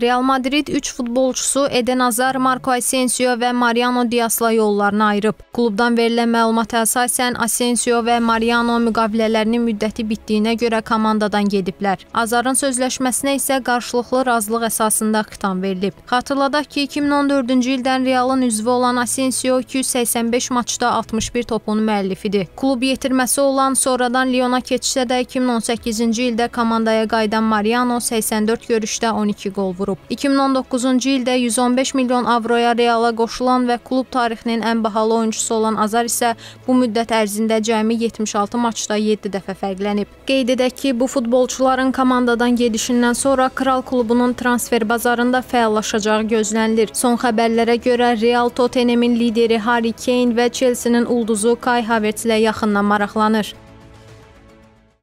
Real Madrid 3 futbolçusu Eden Azar, Marko Asensio və Mariano Diasla yollarını ayırıb. Klubdan verilən məlumata əsasən Asensio və Mariano müqavilələrinin müddəti bitdiyinə görə komandadan gediblər. Azarın sözləşməsinə isə qarşılıqlı razılıq əsasında xitam verilib. Xatırladaq ki, 2014-cü ildən Realın üzvü olan Asensio 285 maçda 61 topun müəllifidir. Klub yetirməsi olan, sonradan Lyona keçsə də 2018-ci ildə komandaya qayıdan Mariano 84 görüşdə 12 gol vurub. 2019-cu ildə 115 milyon avroya Reala qoşulan və klub tarixinin ən bahalı oyuncusu olan Azar isə bu müddət ərzində cəmi 76 maçda 7 dəfə fərqlənib. Qeyd edək ki, bu futbolçuların komandadan gedişindən sonra Kral klubunun transfer bazarında fəallaşacağı gözlənilir. Son xəbərlərə görə Real Tottenham'in lideri Harry Kane və Chelsea'nin ulduzu Kai Havertz ilə yaxından maraqlanır.